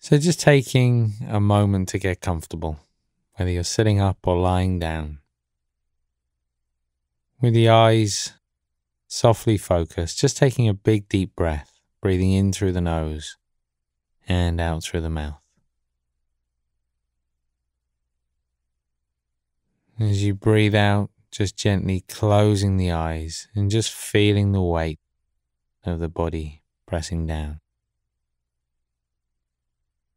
So just taking a moment to get comfortable, whether you're sitting up or lying down, with the eyes softly focused, just taking a big deep breath, breathing in through the nose and out through the mouth. As you breathe out, just gently closing the eyes and just feeling the weight of the body pressing down,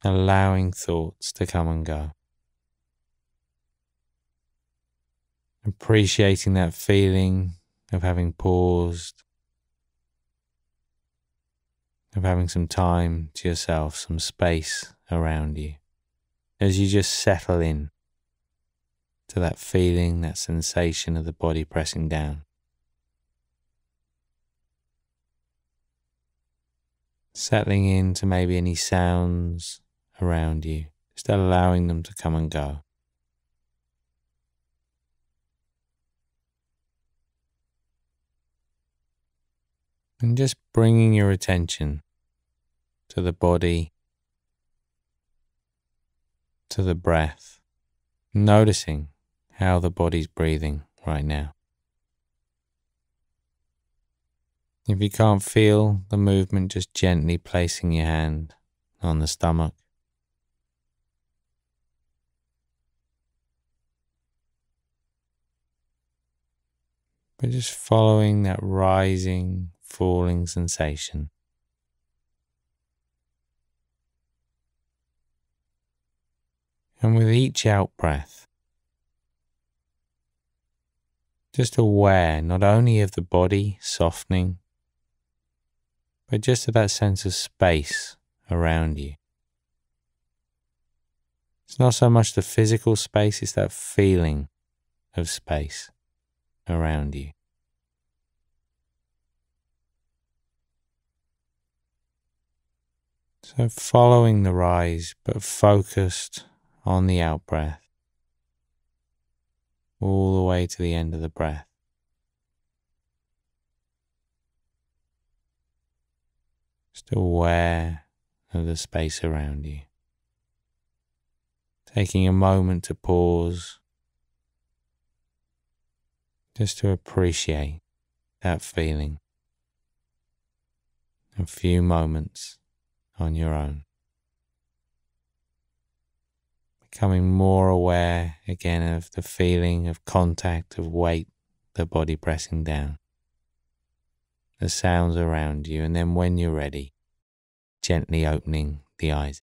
allowing thoughts to come and go. Appreciating that feeling of having paused, of having some time to yourself, some space around you, as you just settle in to that feeling, that sensation of the body pressing down. Settling in to maybe any sounds around you, just allowing them to come and go. And just bringing your attention to the body, to the breath, noticing how the body's breathing right now. If you can't feel the movement, just gently placing your hand on the stomach. But just following that rising, falling sensation. And with each out breath, just aware not only of the body softening, but just of that sense of space around you. It's not so much the physical space, it's that feeling of space around you. So following the rise, but focused on the out breath, all the way to the end of the breath. Just aware of the space around you. Taking a moment to pause, just to appreciate that feeling. A few moments on your own. Becoming more aware again of the feeling of contact, of weight, the body pressing down, the sounds around you, and then when you're ready, gently opening the eyes.